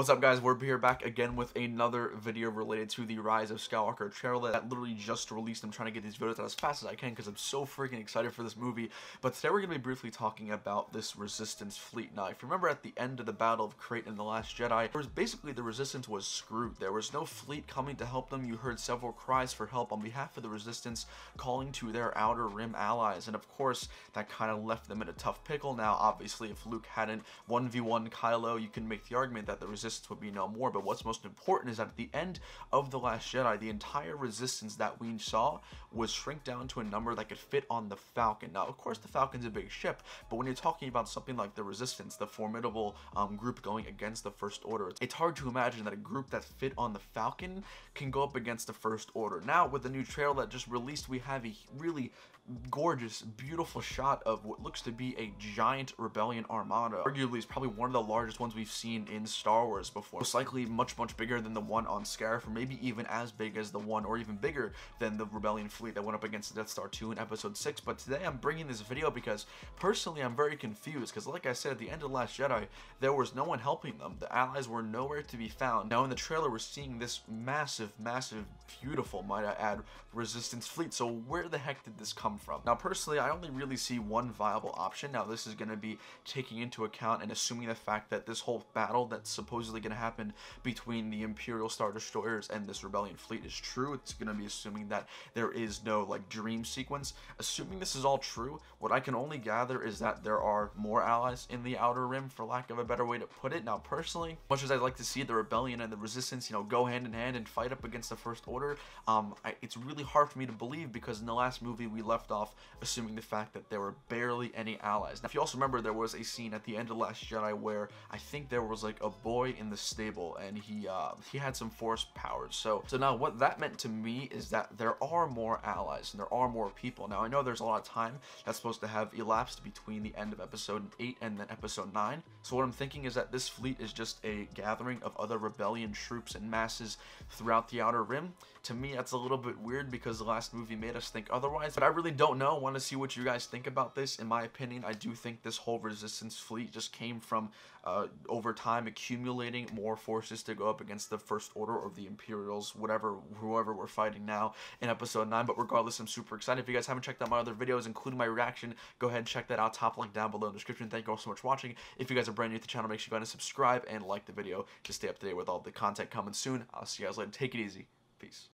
What's up, guys? We're here back again with another video related to the Rise of Skywalker trailer that literally just released. I'm trying to get these videos out as fast as I can because I'm so freaking excited for this movie. But today we're going to be briefly talking about this Resistance fleet. Now, if you remember at the end of the Battle of Crait in The Last Jedi, there was basically the Resistance was screwed. There was no fleet coming to help them. You heard several cries for help on behalf of the Resistance calling to their Outer Rim allies. And of course, that kind of left them in a tough pickle. Now, obviously, if Luke hadn't 1v1 Kylo, you can make the argument that the Resistance would be no more, but what's most important is that at the end of The Last Jedi, the entire Resistance that we saw was shrink down to a number that could fit on the Falcon. Now, of course, the Falcon's a big ship, but when you're talking about something like the Resistance, the formidable group going against the First Order, it's hard to imagine that a group that fit on the Falcon can go up against the First Order. Now, with the new trailer that just released, we have a really gorgeous, beautiful shot of what looks to be a giant Rebellion armada. Arguably, it's probably one of the largest ones we've seen in Star Wars before. Most likely much bigger than the one on Scarif, or maybe even as big as the one, or even bigger than the Rebellion fleet that went up against the Death Star 2 in Episode 6. But today I'm bringing this video because personally I'm very confused, because like I said, at the end of The Last Jedi, there was no one helping them. The allies were nowhere to be found. Now in the trailer we're seeing this massive, beautiful, might I add, Resistance fleet. So where the heck did this come from? Now personally I only really see one viable option. Now this is going to be taking into account and assuming the fact that this whole battle that's supposed going to happen between the Imperial Star Destroyers and this Rebellion fleet is true. It's going to be assuming that there is no like dream sequence. Assuming this is all true, what I can only gather is that there are more allies in the Outer Rim, for lack of a better way to put it. Now personally, much as I'd like to see the Rebellion and the Resistance, you know, go hand in hand and fight up against the First Order, it's really hard for me to believe, because in the last movie we left off assuming the fact that there were barely any allies. Now if you also remember, there was a scene at the end of Last Jedi where I think there was like a boy in the stable and he had some force powers. So now what that meant to me is that there are more allies and there are more people. Now I know there's a lot of time that's supposed to have elapsed between the end of Episode 8 and then Episode 9. So what I'm thinking is that this fleet is just a gathering of other Rebellion troops and masses throughout the Outer Rim. To me that's a little bit weird, because the last movie made us think otherwise, but I really don't know. I want to see what you guys think about this. In my opinion, I do think this whole Resistance fleet just came from over time accumulating more forces to go up against the First Order or the Imperials, whatever, whoever we're fighting now in Episode 9. But regardless, I'm super excited. If you guys haven't checked out my other videos, including my reaction, go ahead and check that out. Top link down below in the description. Thank you all so much for watching. If you guys are brand new to the channel, make sure you go ahead and subscribe and like the video to stay up to date with all the content coming soon. I'll see you guys later. Take it easy. Peace.